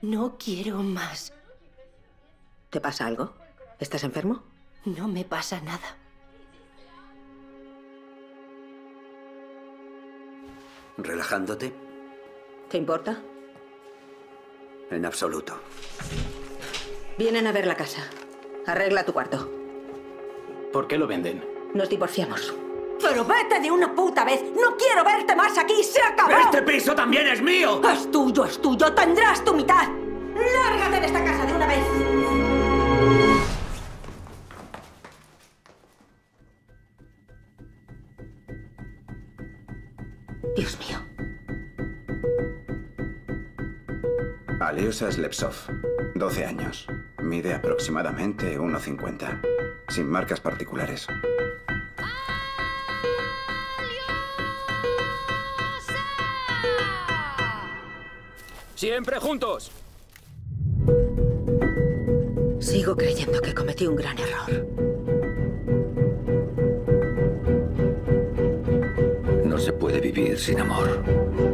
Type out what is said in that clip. No quiero más. ¿Te pasa algo? ¿Estás enfermo? No me pasa nada. ¿Relajándote? ¿Te importa? En absoluto. Vienen a ver la casa. Arregla tu cuarto. ¿Por qué lo venden? Nos divorciamos. ¡Pero vete de una puta vez! ¡No quiero verte más aquí! ¡Se acabó! ¡Este piso también es mío! ¡Es tuyo, es tuyo! ¡Tendrás tu mitad! ¡Lárgate de esta casa de una vez! Dios mío. Aliosa Slepsov, 12 años. Mide aproximadamente 1,50. Sin marcas particulares. ¡Siempre juntos! Sigo creyendo que cometí un gran error. No se puede vivir sin amor.